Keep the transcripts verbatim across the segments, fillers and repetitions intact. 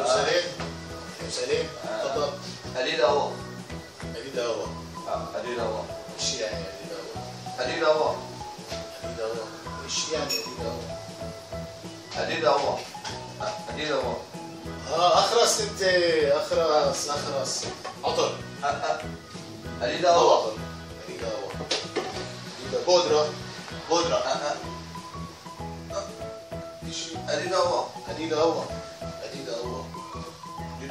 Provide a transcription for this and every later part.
امسى ليه؟ امسى ليه؟ اتفضل. قليل اهو. قليل اهو. اه قليل اهو. ايش يعني قليل اهو؟ قليل اهو. قليل اهو. ايش يعني قليل اهو؟ قليل اهو. قليل اهو. اه اخرس انت اخرس اخرس عطر. قليل اهو. عطر. قليل اهو. بودرة بودرة. ايش قليل اهو. قليل اهو.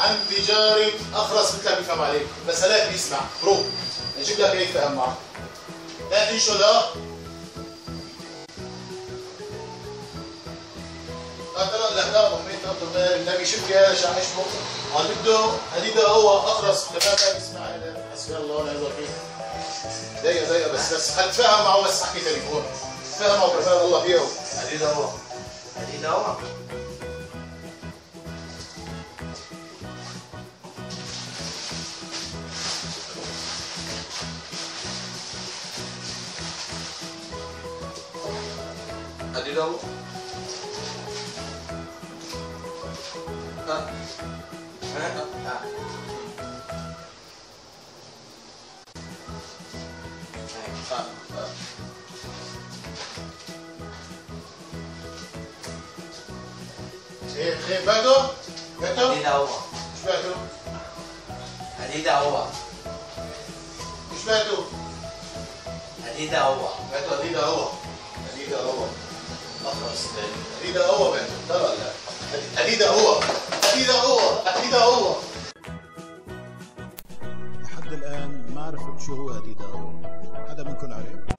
عن تجارة أخرس مثلها بيفهم عليك، مسألات بيسمع، برو، نجيب لك هيك تأمع. لا تنشل ها. لا ترى لا لا أبو حميد تفضل النبي شوف يا شعيش مخ، عم بده هديدا هو أخرس مثلها بيسمع حسبي الله ونعم الوكيل. دقيقة دقيقة بس بس هتفاهم معه بس احكي تليفون، تفاهم معه كفاية الله فيه هو. هديدا هو. هديدا هو. ادي دوا ها ها ها ايه خير بعده بعده ادي دوا مش بعده ادي دوا مش بعده ادي دوا بعده ادي دوا ادي دوا أخرس تاني أديدا هو بنت ترى لا أديدا هو أديدا هو أديدا هو لحد الآن ما عرفت شو هو أديدا هو. حدا منكم عارف؟